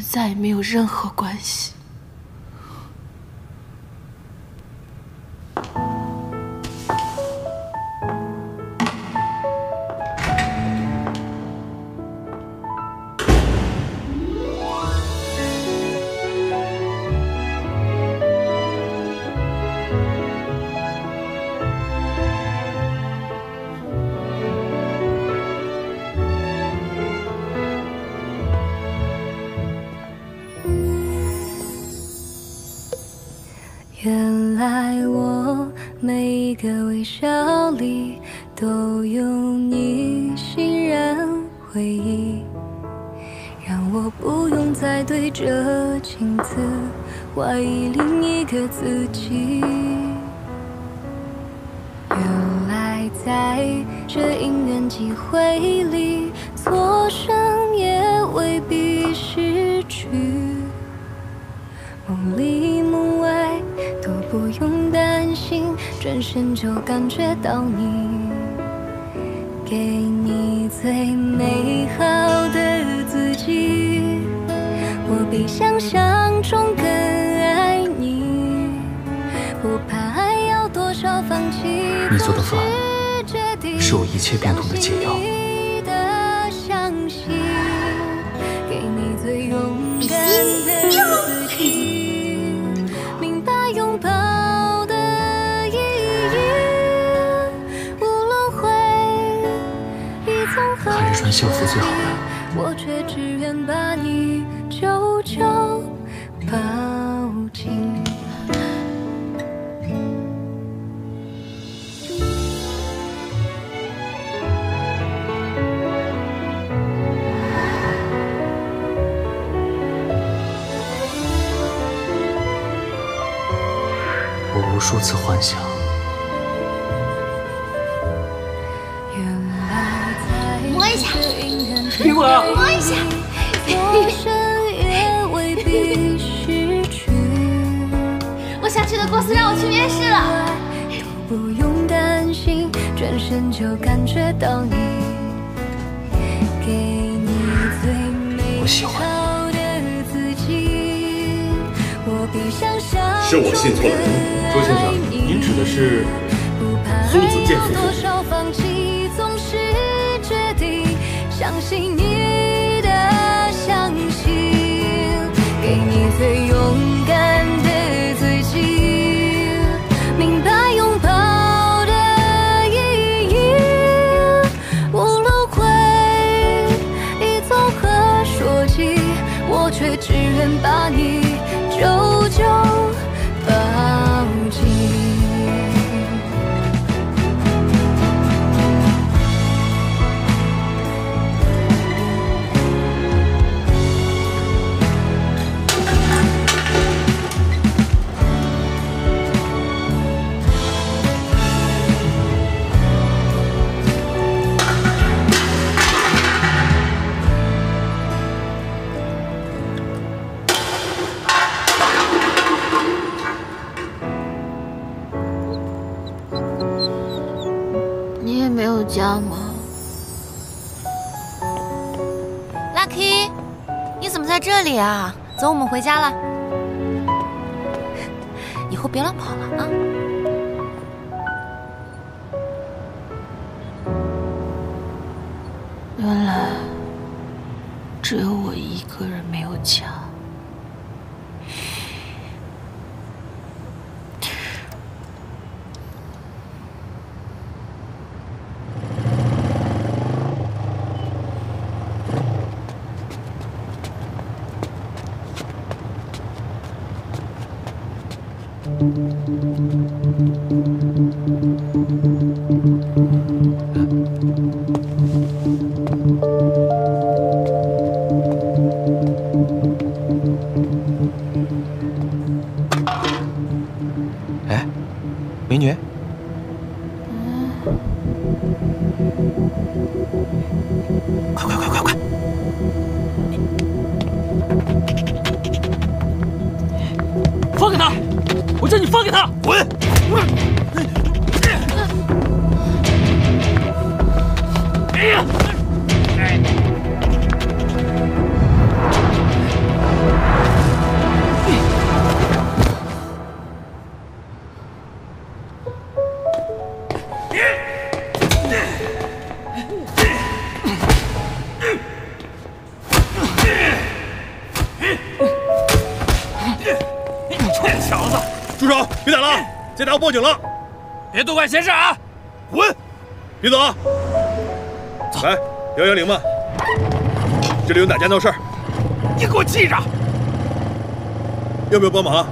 们再也没有任何关系。原来我每一个微笑里都有你信任回忆，让我不用再对着镜子怀疑另一个自己。原来在这因缘际会里，错身也未必失去，梦里梦外。 都不用担心，转身就感觉到你，给你最美好的自己。我比想象中更爱你，不怕爱要多少放弃。你做的饭是我一切变动的解药。比心哟。 还是穿校服最好了。我却只愿把你久久抱紧。我无数次幻想。 苹果，摸一下。我想去的公司让我去面试了。不用担心，转身就感觉到你。给你最美好的自己。我比想象是我信错了人，周先生，您指的是苏子健先生。 相信你的相信，给你最勇敢的自己，明白拥抱的意义。无论回忆从何说起，我却只愿把你久久抱紧。 家吗 ？Lucky， 你怎么在这里啊？走，我们回家了。以后别乱跑了啊！原来只有我一个人没有家。哎，美女。快快快快快！放开他！ 我叫你放开他！滚！哎呀！住手！别打了，再打我报警了！别多管闲事啊！滚！别走啊！走，来110吧，这里有打架闹事儿。你给我记着！要不要帮忙啊？